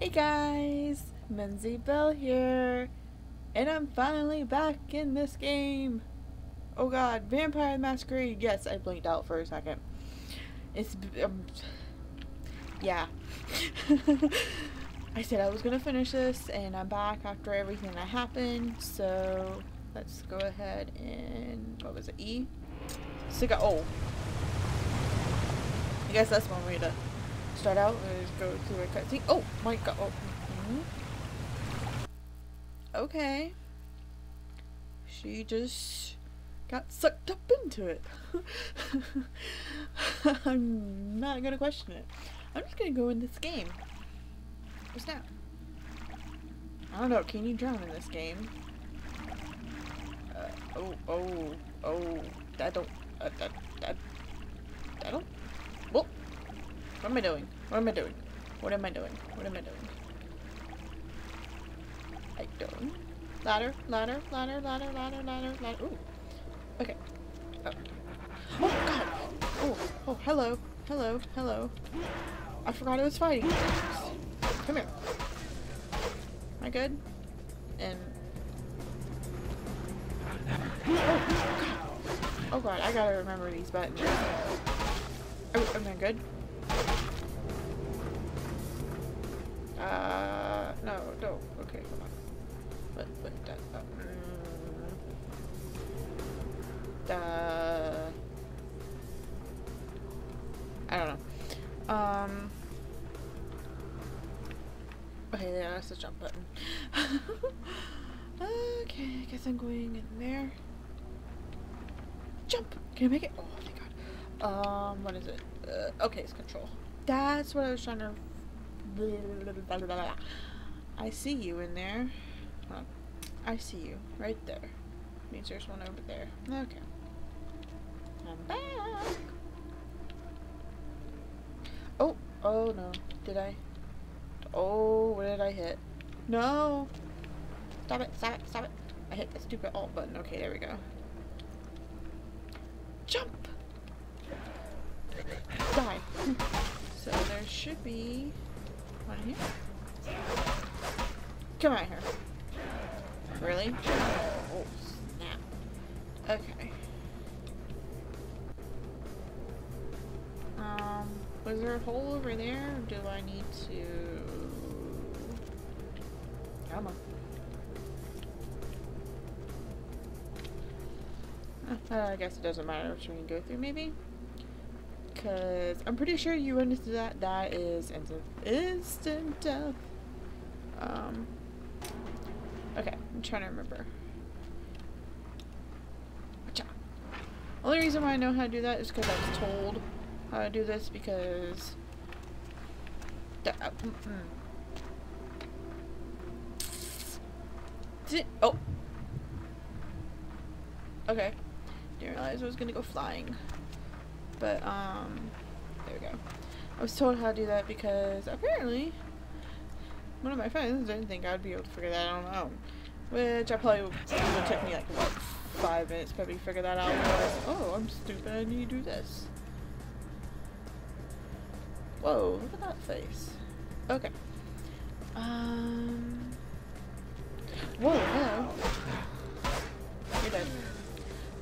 Hey guys, Mimsy Bell here, and I'm finally back in this game. Oh god, Vampire The Masquerade. Yes, I blinked out for a second. It's yeah. I said I was gonna finish this, and I'm back after everything that happened. So let's go ahead and what was it? E. Cigar. Oh, I guess that's one way to start out. Let's go through a cutscene. Oh my god. Oh. Okay. She just got sucked up into it. I'm not gonna question it. I'm just gonna go in this game. What's that? I don't know. Can you drown in this game? Oh. I don't. Whoa. What am I doing? What am I doing? What am I doing? What am I doing? I don't. Ladder, ladder, ladder, ladder, ladder, ladder, ladder. Ooh. Okay. Oh. Oh, god. Oh, oh, hello. Hello, hello. I forgot I was fighting. Come here. Am I good? And. Oh, god. I gotta remember these buttons. Oh, am I good? No. Okay, come on. Put that up. I don't know. Okay, yeah, that's the jump button. Okay, I guess I'm going in there. Jump! Can I make it? Oh, thank god. What is it? Okay, it's control. That's what I was trying to... I see you in there. Hold on. I see you right there. Means there's one over there. Okay. I'm back. Oh, oh no. Did I? Oh, what did I hit? No. Stop it, stop it, stop it. I hit that stupid alt button. Okay, there we go. Jump. Die. So there should be one here. Come out here. Really? Oh, snap. Okay. Was there a hole over there? Or do I need to... Come on. I guess it doesn't matter which one you go through, maybe? Because I'm pretty sure you run into that. That is instant death. Okay, I'm trying to remember. Watch out. Only reason why I know how to do that is because I was told how to do this because... Oh! Okay. Didn't realize I was gonna go flying. But, there we go. I was told how to do that because apparently... one of my friends didn't think I'd be able to figure that out on my own. Which I probably would have took me like, what, 5 minutes to probably figure that out. Oh, I'm stupid, I need to do this. Whoa, look at that face. Okay. Whoa, hello. You're dead.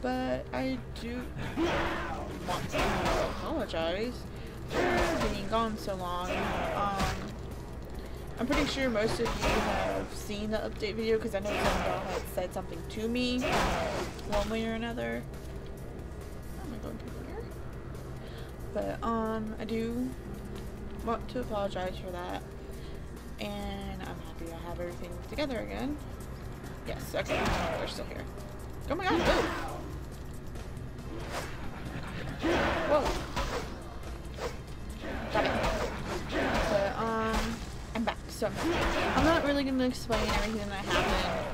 But I do want to apologize for being gone so long. I'm pretty sure most of you have seen the update video because I know some y'all had said something to me one way or another. I'm not going through here. But I do want to apologize for that. And I'm happy I have everything together again. Yes, okay, we're still here. Oh my god, move! Whoa! So, I'm not really going to explain everything that happened.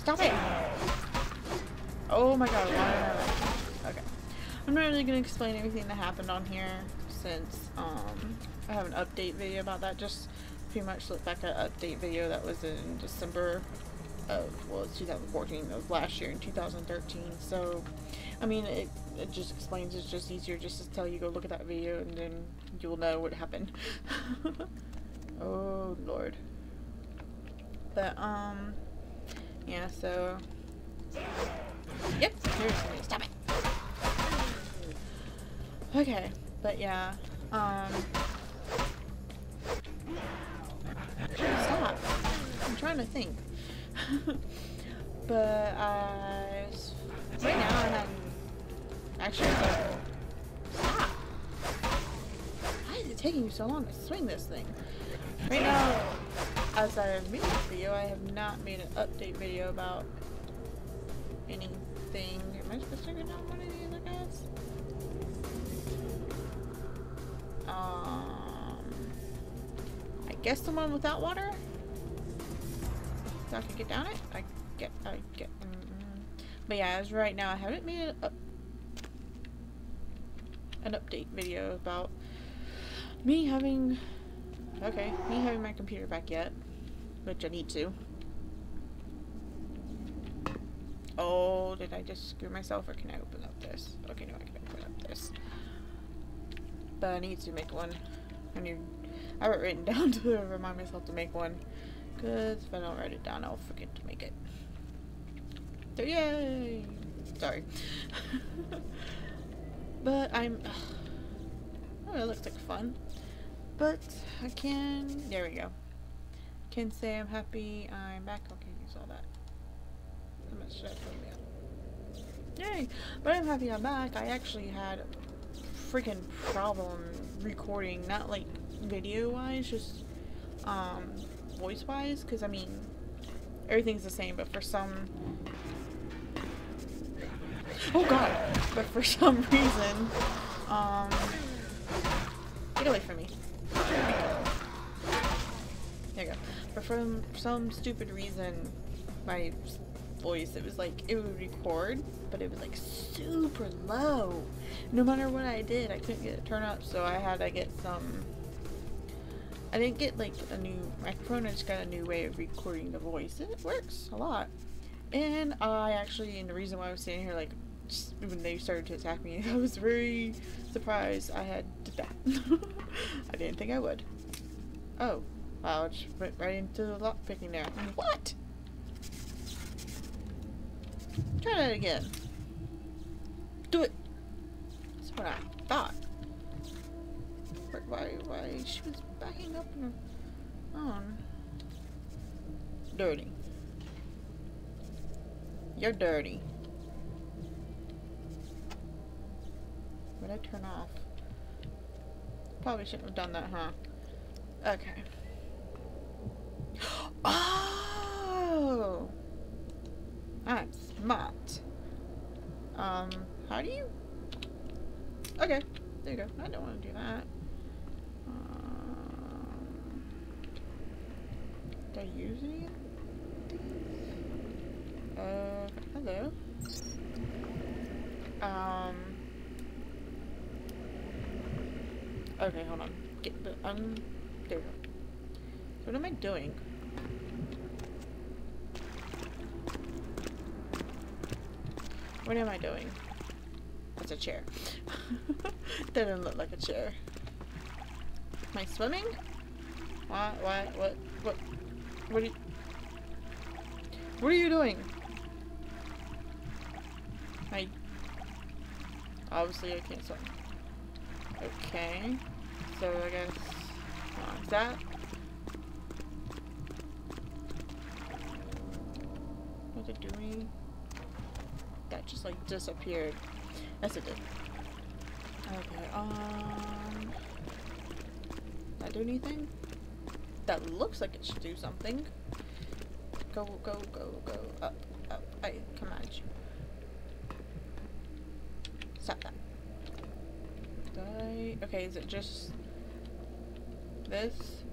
Stop it! Oh my god, why? Okay. I'm not really going to explain everything that happened on here since I have an update video about that. Just pretty much look back at an update video that was in December of, well, it's 2014. That was last year in 2013. So, I mean, it just explains. It's just easier just to tell you go look at that video and then you'll know what happened. Oh lord. But yeah, so yep, seriously, stop it. Okay, but yeah, stop. I'm trying to think. But right now I'm actually stop. Why is it taking you so long to swing this thing? Right now, as I made this video, I have not made an update video about anything. Am I supposed to go down one of the other guys? I guess the one without water. So I can get down it. I get. But yeah, as right now, I haven't made an update video about me having. Okay, me having my computer back yet, which I need to. Oh, did I just screw myself, or can I open up this? Okay, no, I can open up this. But I need to make one. I have it written down to remind myself to make one. Because if I don't write it down, I'll forget to make it. So yay! Sorry. But I'm... Oh, that looks like fun. But I can... There we go. Can say I'm happy I'm back. Okay, you saw that. How much should I put me up? Yay! But I'm happy I'm back. I actually had... freaking problem recording, not like video wise, just voice wise, because I mean everything's the same, but for some reason get away from me, there you go, but for some stupid reason my voice, it was like it would record, but it was like super low. No matter what I did, I couldn't get it turned up, so I had to get some. I didn't get like a new microphone, I just got a new way of recording the voice, and it works a lot. And I actually, and the reason why I was sitting here like just when they started to attack me, I was very surprised I had did that. I didn't think I would. Oh, wow, I just went right into the lock picking there. What? Try that again. Do it. That's what I thought. Why she was backing up in her own. Dirty. You're dirty. What did I turn off? Probably shouldn't have done that, huh? Okay. Oh! I'm smart. How do you? Okay, there you go. I don't want to do that. Did I use any of these? Hello. Okay, hold on. Get the there we go. What am I doing? What am I doing? That's a chair. That didn't look like a chair. Am I swimming? What are you doing? Obviously I can't swim. Okay. So I guess that. What's it doing? That just like disappeared. Yes, it did. Okay, did that do anything? That looks like it should do something. Go, go, go, go. Up, up. Hey, come on. Stop that. Okay, is it just this?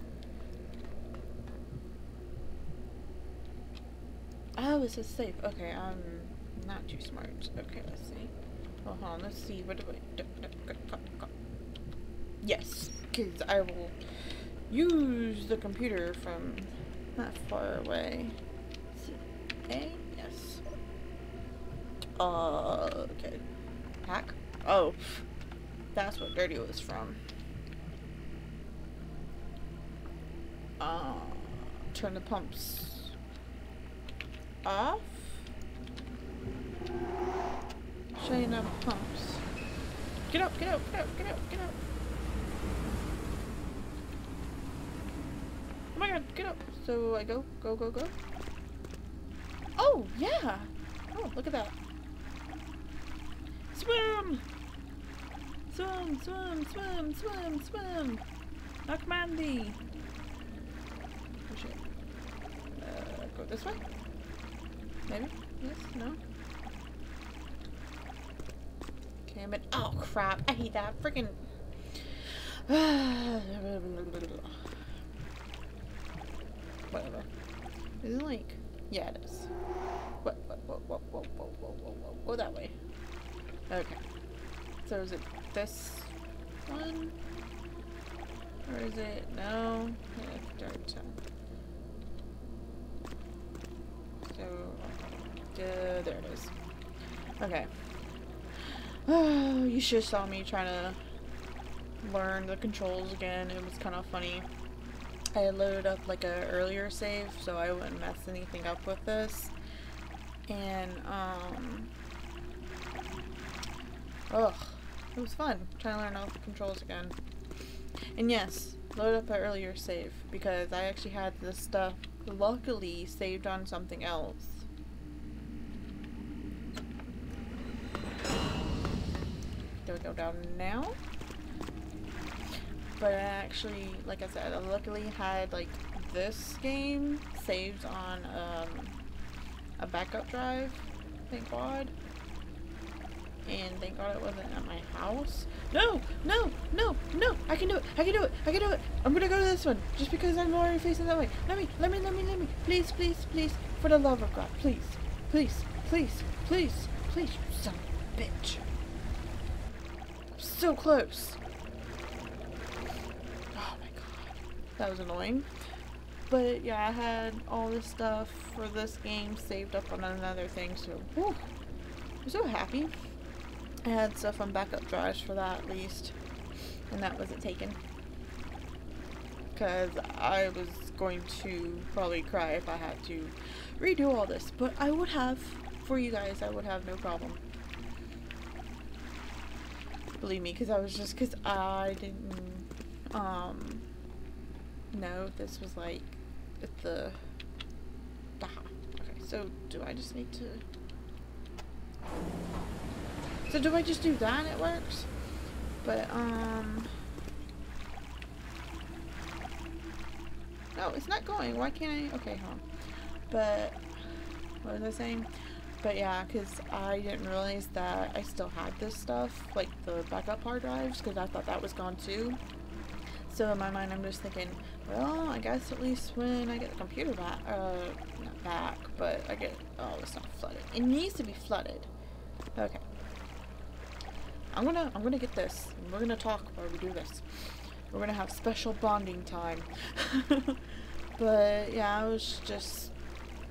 Oh, it says safe. Okay, not too smart. Okay, let's see. Well, hold on, let's see. What do I do? Yes, because I will use the computer from not far away. Let's see. Okay, yes. Okay. Pack? Oh, that's what dirty was from. Turn the pumps off. Chain up pumps. Get up, get up, get up, get up, get up. Oh my god, get up. So I go, go, go, go. Oh, yeah. Oh, look at that. Swim! Swim, swim, swim, swim, swim. Knock Mandy. Oh shit. Go this way? Maybe? Yes? No? Damn it. Oh crap. I hate that. Freaking. Whatever. Is it like. Yeah, it is. What? What? Go that way. Okay. So is it this one? Or is it? No. Yeah, dark time. So, there it is. Okay. Oh, you should have saw me trying to learn the controls again. It was kind of funny. I loaded up like a earlier save so I wouldn't mess anything up with this. And, ugh. It was fun trying to learn all the controls again. And yes, load up an earlier save because I actually had this stuff luckily saved on something else. Do we go down now? But I actually, like I said, I luckily had like this game saved on a backup drive, thank god. And thank god it wasn't at my house. No, no, no, no, I can do it, I can do it, I can do it. I'm gonna go to this one, just because I'm already facing that way. Let me, please, please, please, for the love of god, please, please, please, please, please, you son of a bitch. I'm so close. Oh my god, that was annoying. But yeah, I had all this stuff for this game saved up on another thing, so whew, I'm so happy. I had stuff on backup drives for that at least, and that wasn't taken. Because I was going to probably cry if I had to redo all this, but I would have, for you guys, I would have no problem. Believe me, because I was just, because I didn't, know this was like, at the, okay, so do I just need to... So do I just do that and it works? But, no, it's not going. Why can't I? Okay, hold on. But, what was I saying? But yeah, because I didn't realize that I still had this stuff, like the backup hard drives, because I thought that was gone too. So in my mind, I'm just thinking, well, I guess at least when I get the computer back, not back, but I get, oh, it's not flooded. It needs to be flooded. Okay. I'm gonna get this. We're gonna talk while we do this. We're gonna have special bonding time. But yeah, I was just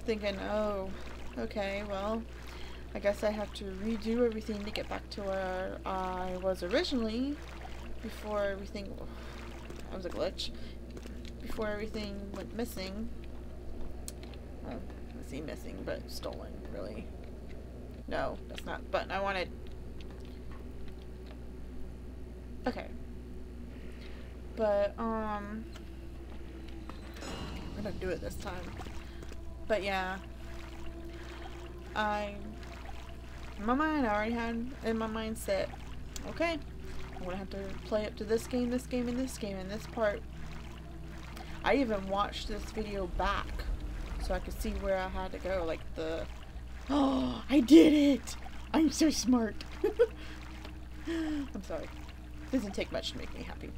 thinking, oh, okay, well, I guess I have to redo everything to get back to where I was originally before everything. Oh, that was a glitch. Before everything went missing. Well, I see missing, but stolen, really. No, that's not the button I wanted. Okay, but, we're gonna do it this time, but yeah, I already had in my mindset, okay, I'm gonna have to play up to this game, this game, and this game, and this part. I even watched this video back, so I could see where I had to go, like the, oh, I did it! I'm so smart! I'm sorry. Doesn't take much to make me happy,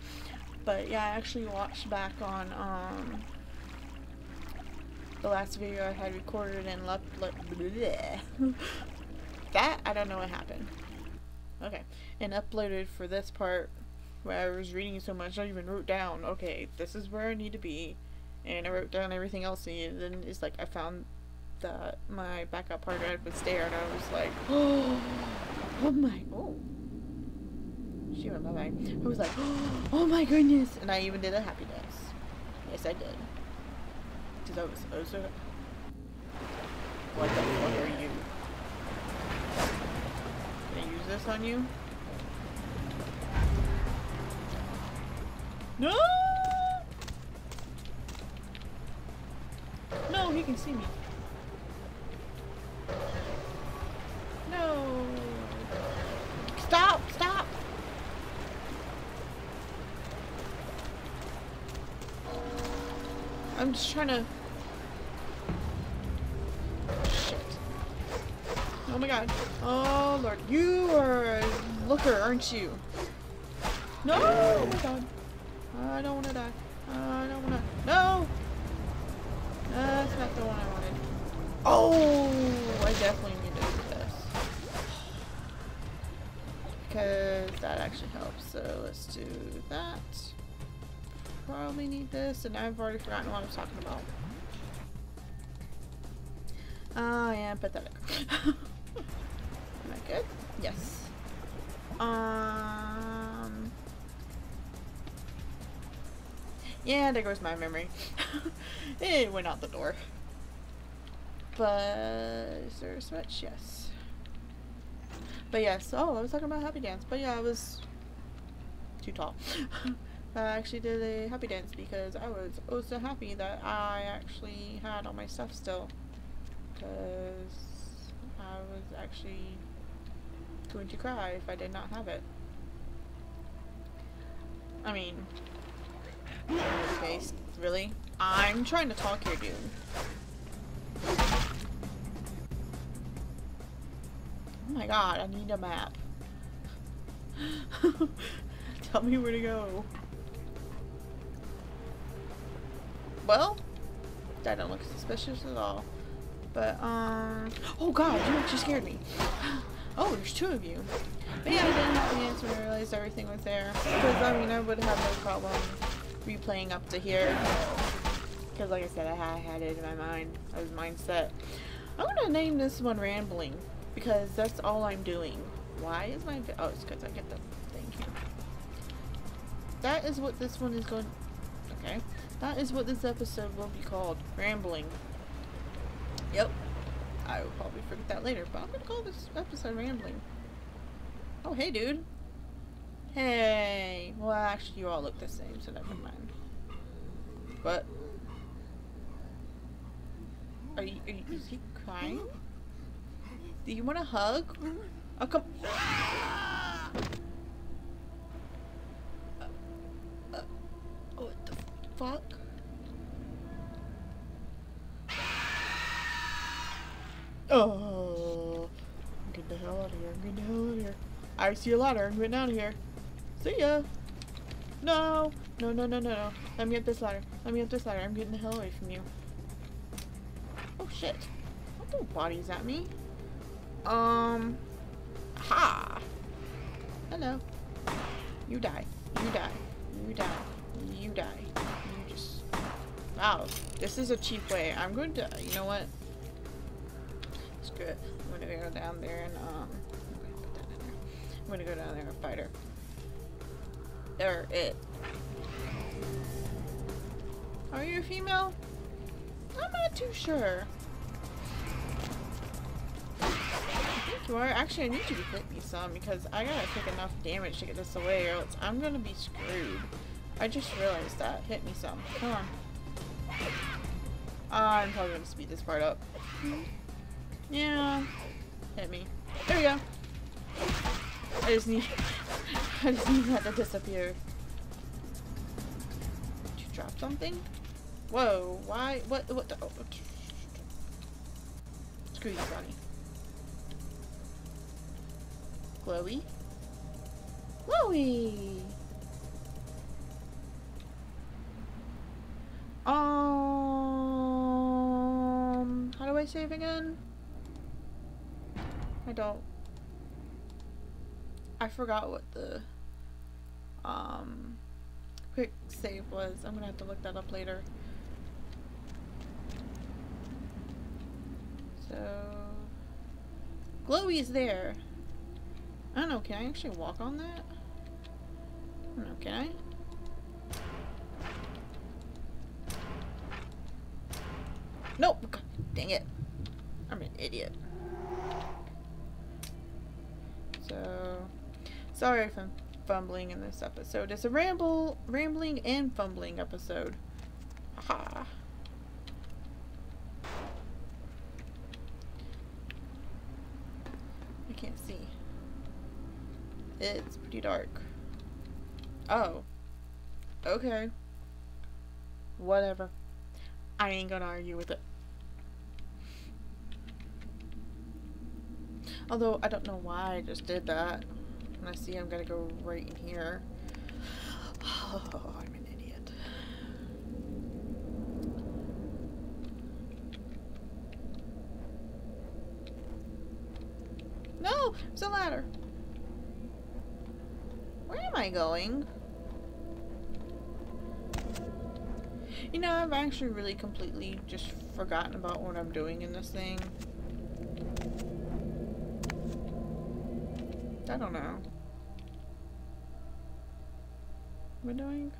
but yeah, I actually watched back on the last video I had recorded and that I don't know what happened. Okay, and uploaded for this part where I was reading so much I even wrote down, okay, this is where I need to be, and I wrote down everything else, and then it's like I found that my backup hard drive was there, and I was like, oh, oh my, oh. She went bye-bye. I was like, oh my goodness. And I even did a happy dance. Yes, I did. acted out as Ozark. What the fuck are you? Can I use this on you? No! No, he can see me. No! Stop! Stop! I'm just trying to... Shit. Oh my god. Oh lord. You are a looker, aren't you? No! Oh my god. I don't want to die. I don't want to... No! That's not the one I wanted. Oh! I definitely need to do this. Because that actually helps. So let's do that. Probably need this, and I've already forgotten what I was talking about. I am pathetic. Am I good? Yes. Yeah, there goes my memory. It went out the door. But is there a switch? Yes. But yes. Oh, I was talking about happy dance. But yeah, I was too tall. I actually did a happy dance because I was oh so happy that I actually had all my stuff still. Because I was actually going to cry if I did not have it. I mean. Okay, really? I'm trying to talk here, dude. Oh my god, I need a map. Tell me where to go. Well, that don't look suspicious at all. But, oh god, you actually scared me. Oh, there's two of you. But yeah, I didn't have the answer when I realized everything was there. Because, I mean, I would have no problem replaying up to here because like I said I had it in my mind. I was mindset. I'm gonna name this one rambling because that's all I'm doing. Why is my oh it's because I get the thing here. That is what this one is going okay. That is what this episode will be called. Rambling. Yep. I will probably forget that later, but I'm gonna call this episode Rambling. Oh hey dude. Hey, well actually you all look the same, so never mind. But is he crying? Do you want a hug? Oh come what the fuck? Oh I'm getting the hell out of here, I'm getting the hell out of here. I see a ladder, I'm getting out of here. See ya! No! No, no, no, no, no. Let me get this ladder. Let me get this ladder. I'm getting the hell away from you. Oh, shit. Don't throw bodies at me. Ha! Hello. You die. You die. You die. You die. You just... Wow. This is a cheap way. I'm going to... You know what? Screw it. I'm going to go down there and, I'm going to put that in there. I'm going to go down there and fight her. Or it. Are you a female? I'm not too sure. I think you are. Actually, I need you to hit me some because I gotta take enough damage to get this away, or else I'm gonna be screwed. I just realized that. Hit me some. Come on. I'm probably gonna speed this part up. Yeah. Hit me. There we go. I just need. I just need that to disappear. Did you drop something? Whoa, why? What the? Oh, okay. Screw you, Bonnie. Chloe? Chloe! How do I save again? I don't. I forgot what the quick save was. I'm gonna have to look that up later. So Chloe's there. I don't know, can I actually walk on that? I don't know, can I? Nope. Dang it. I'm an idiot. So, sorry if I'm fumbling in this episode. It's a rambling and fumbling episode. Aha. I can't see. It's pretty dark. Oh. Okay. Whatever. I ain't gonna argue with it. Although, I don't know why I just did that. And I see I'm gonna go right in here. Oh, I'm an idiot. No! It's a ladder! Where am I going? You know, I've actually really completely just forgotten about what I'm doing in this thing. I don't know. What am I doing?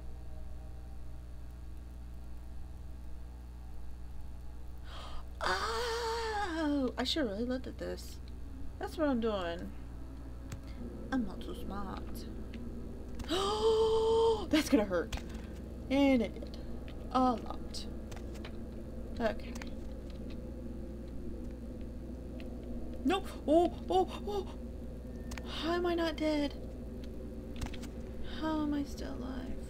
Oh! I should really look at this. That's what I'm doing. I'm not so smart. Oh! That's gonna hurt. And it did. A lot. Okay. No! Oh! Oh! Oh! How am I not dead? How am I still alive?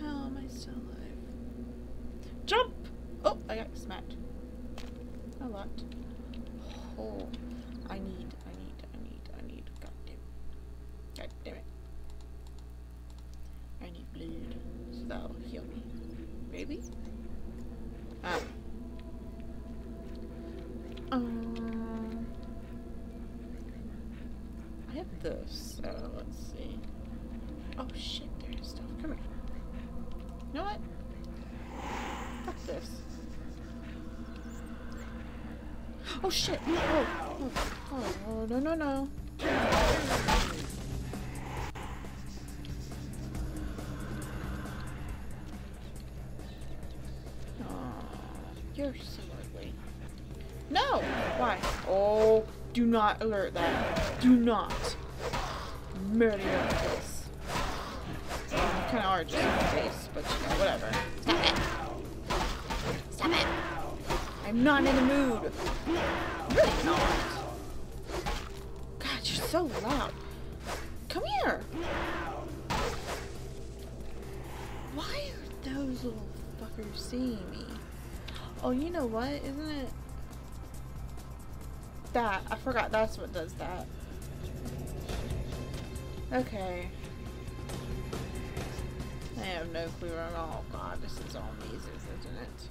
How am I still alive? Jump! Oh, I got smacked. A lot. Oh, I need. God damn it. God damn it. I need blood. So that'll heal me. Maybe? Ah. This. Let's see. Oh shit, there's stuff. Come here. You know what? Fuck this. Oh shit! No! Oh, oh, oh no. Oh, you're so ugly. No! Why? Oh, do not alert that. Do not. Murder your face. Kind of hard just in the face, but you know, whatever. Stop it! Stop it! I'm not in the mood. I'm really not. God, you're so loud. Come here! Why are those little fuckers seeing me? Oh, you know what? Isn't it? That. I forgot that's what does that. Okay. I have no clue at all. Oh god, this is zombies, isn't it?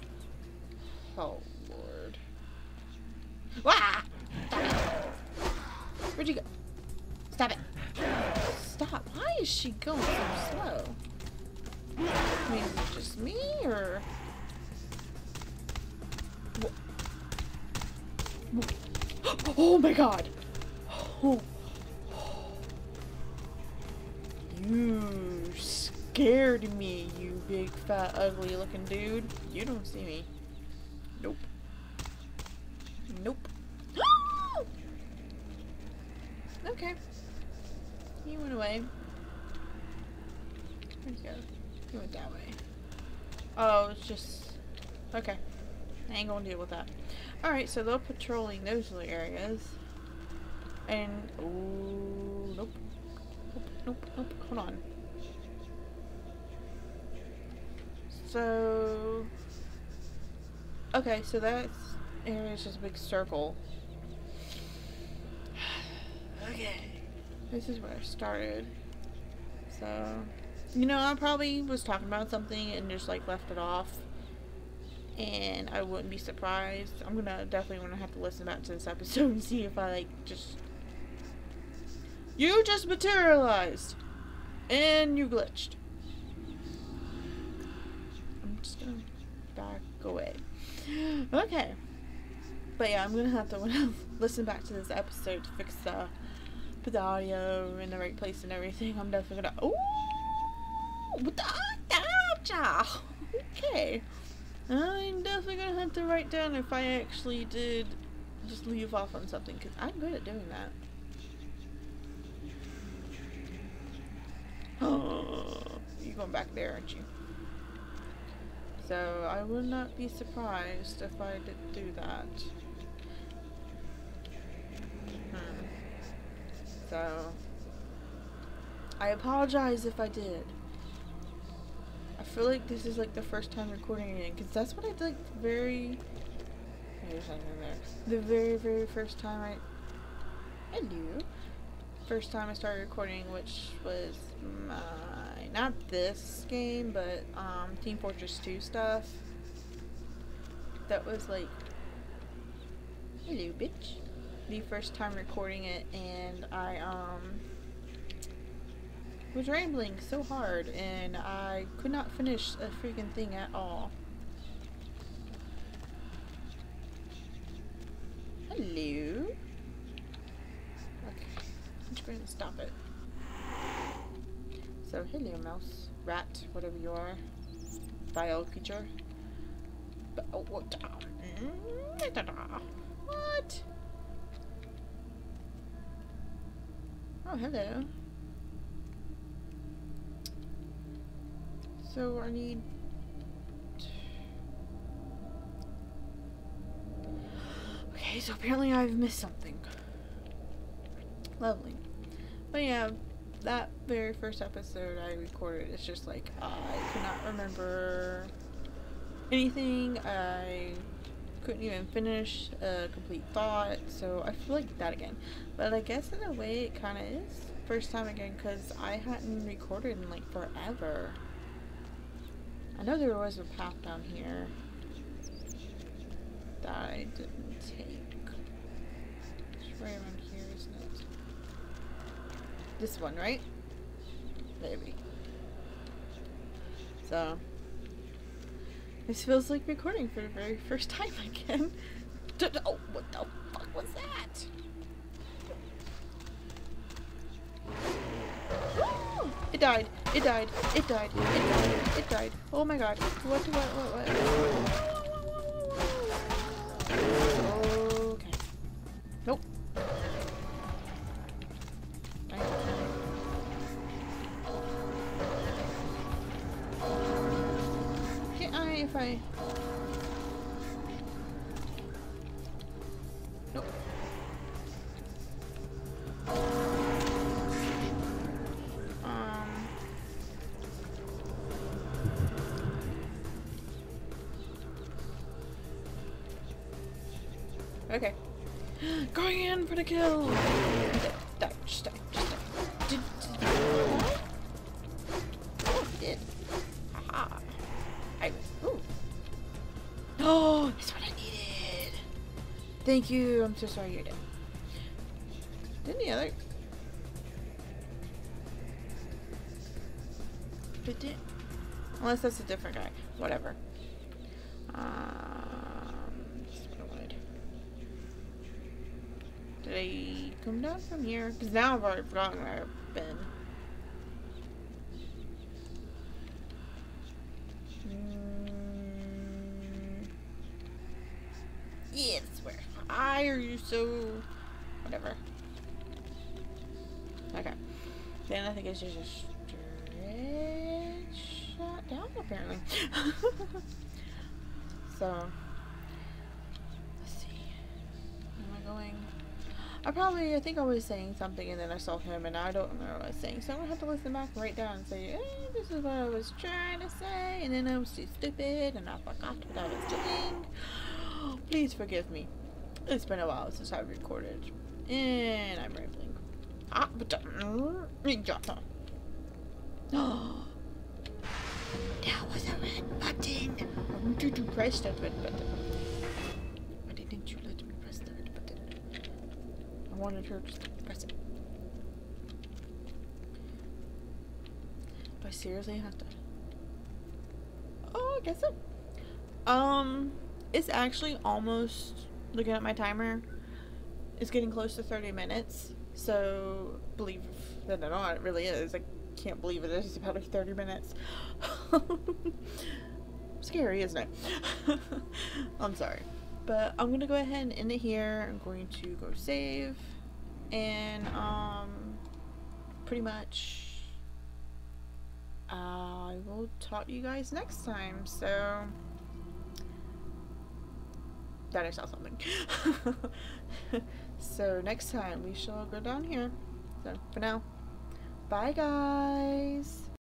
Oh lord. Wah! Stop it! Where'd you go? Stop it! Stop! Why is she going so slow? I mean, is it just me, or... Oh my god! Oh. You scared me, you big, fat, ugly looking dude. You don't see me. Nope. Nope. Okay. He went away. Where'd he go? He went that way. Oh, it's just... Okay. I ain't gonna deal with that. Alright, so they're patrolling those little areas. And... Ooh, nope. Nope, hold on. So... Okay, so that area is just a big circle. Okay. This is where I started. So... You know, I probably was talking about something and just, like, left it off. And I wouldn't be surprised. I'm gonna definitely have to listen back to this episode and see if I, like, just... You just materialized, and you glitched. I'm just gonna back away. Okay, but yeah, I'm gonna have to listen back to this episode to fix the audio in the right place and everything. I'm definitely gonna. Oh, okay. I'm definitely gonna have to write down if I actually did just leave off on something, because I'm good at doing that. Oh, you're going back there, aren't you? So I would not be surprised if I did do that. So I apologize if I did. I feel like this is like the first time recording it, because that's what I did, like, the very first time I started recording, which was my, not this game, but Team Fortress 2 stuff. That was like, hello bitch, the first time recording it, and I was rambling so hard and I could not finish a freaking thing at all. Hello. Okay, I'm just going to stop it. So hello mouse, rat, whatever you are, vile creature. But, oh, what? Oh, hello. So I need... Okay, so apparently I've missed something. Lovely. But yeah, that very first episode I recorded, it's just like, I could not remember anything. I couldn't even finish a complete thought, so I feel like that again. But I guess in a way it kind of is first time again, because I hadn't recorded in like forever. I know there was a path down here that I didn't take. It's right around here, isn't it? This one, right? Maybe. So this feels like recording for the very first time again. Oh, what the fuck was that? Oh, it died. It died. It died. It died. It died. Oh my god. What? Okay. Nope. If I... Nope. Okay. Going in for the kill! Die, just die, just die. Oh, it did. Aha. Oh, that's what I needed. Thank you. I'm so sorry you're dead. Didn't the other? It did. Unless that's a different guy. Whatever. That's what I wanted. Did I come down from here? Because now I've already forgotten where I've been. Yeah, I swear. I are you so... Whatever. Okay. Then I think it's just a straight shot down, apparently. So. Let's see. Where am I going? I think I was saying something and then I saw him and I don't remember what I was saying. So I'm gonna have to listen back and write down and say, oh, this is what I was trying to say. And then I was too stupid and I forgot what I was doing. Please forgive me. It's been a while since I've recorded. And I'm rambling. Ah, but that was a red button. I wanted to press that red button. Why didn't you let me press the red button? I wanted her to press it. Do I seriously have to? Oh, I guess so. It's actually almost, looking at my timer, it's getting close to 30 minutes, so believe that or not, it really is. I can't believe it is about 30 minutes. Scary, isn't it? I'm sorry. But I'm going to go ahead and end it here. I'm going to go save. And, pretty much, I will talk to you guys next time. So, that I saw something. So, next time we shall go down here. So, for now, bye guys.